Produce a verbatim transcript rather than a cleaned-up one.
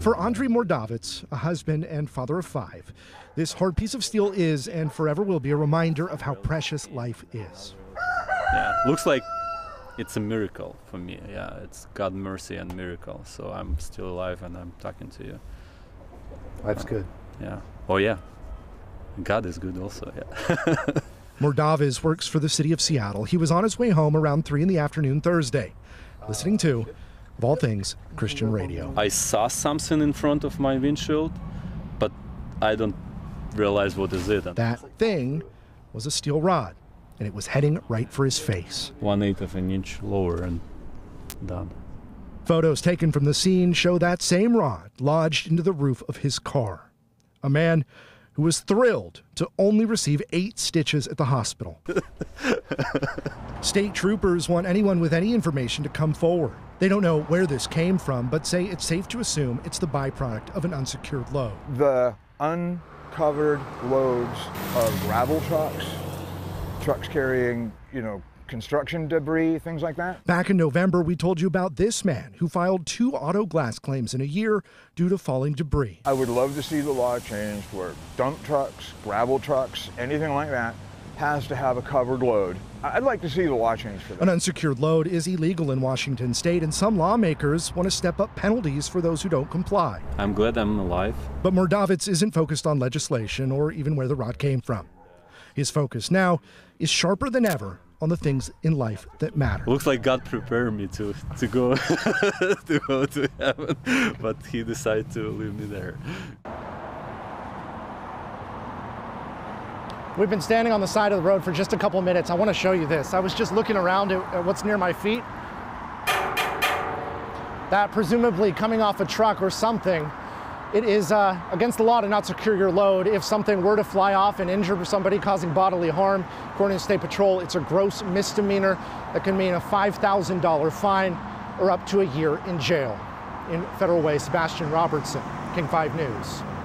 For Andre Mordavitz, a husband and father of five, this hard piece of steel is and forever will be a reminder of how precious life is. Yeah, looks like it's a miracle for me. Yeah, it's God's mercy and miracle. So I'm still alive and I'm talking to you. Life's uh, good. Yeah. Oh, yeah. God is good also, yeah. Mordavitz works for the city of Seattle. He was on his way home around three in the afternoon Thursday, listening to, of all things, Christian radio. I saw something in front of my windshield, but I don't realize what is it. That thing was a steel rod, and it was heading right for his face. One-eighth of an inch lower and down. Photos taken from the scene show that same rod lodged into the roof of his car. A man who was thrilled to only receive eight stitches at the hospital. State troopers want anyone with any information to come forward. They don't know where this came from, but say it's safe to assume it's the byproduct of an unsecured load. The uncovered loads of gravel trucks, trucks carrying, you know, construction debris, things like that. Back in November, we told you about this man who filed two auto glass claims in a year due to falling debris. I would love to see the law changed where dump trucks, gravel trucks, anything like that has to have a covered load. I'd like to see the law changed for that. An unsecured load is illegal in Washington State, and some lawmakers want to step up penalties for those who don't comply. I'm glad I'm alive. But Mordavitz isn't focused on legislation or even where the rod came from. His focus now is sharper than ever on the things in life that matter. Looks like God prepared me to, to, go, to go to heaven, but he decided to leave me there. We've been standing on the side of the road for just a couple minutes. I want to show you this. I was just looking around at what's near my feet. That presumably coming off a truck or something. It is uh, against the law to not secure your load if something were to fly off and injure somebody, causing bodily harm. According to State Patrol, it's a gross misdemeanor that can mean a five thousand dollar fine or up to a year in jail. In Federal Way, Sebastian Robertson, King five News.